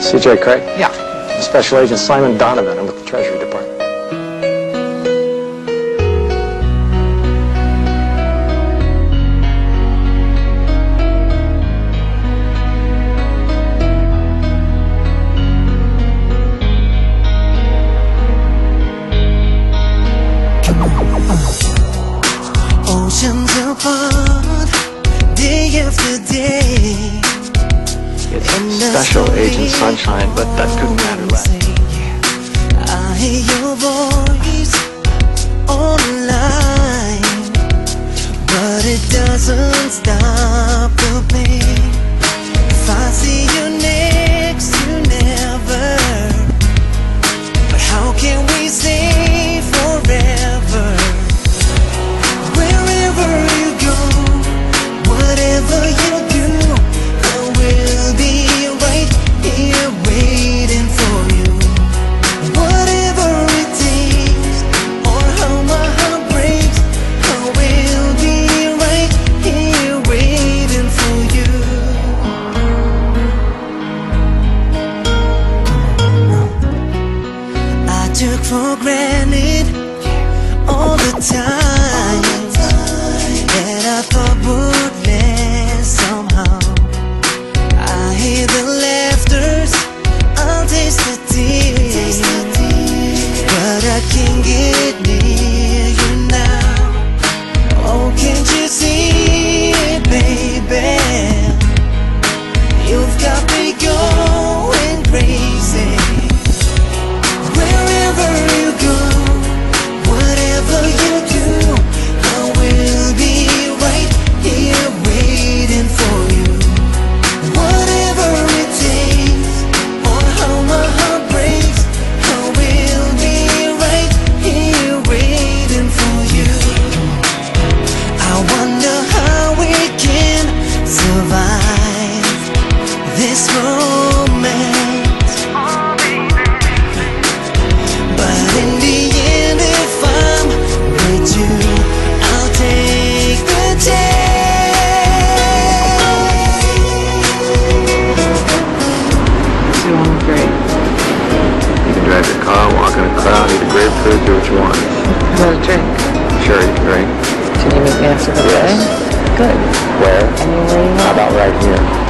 C.J. Craig? Yeah. Special Agent Simon Donovan. I'm with the Treasury Department. Oceans apart, day after day. It's Special Agent Sunshine, but that couldn't matter less. I hear your voice online, but it doesn't stop the pain. If I see you next, you never. But how can we stay forever? Wherever you go, whatever you do, I will be right here waiting for you. Whatever it takes, or how my heart breaks, I will be right here waiting for you. I took for granted all the time that I thought would last somehow. I hear the laughters, I'll taste the tears, but I can't get near you now. Oh, can't you see it, baby? You've got me going crazy. Wherever you go, whatever you do, I will be right here waiting for you. Whatever it takes, or how my heart breaks, I will be right here waiting for you. I wonder how we can survive this romance, but in the end, if I'm with you, I'll take the chance. It's doing great. You can drive your car, walk in a crowd, eat a grapefruit, do what you want. What a drink. Sure, you can drink. Should you meet me after the day? Good. Where? Anywhere you want. How about right here?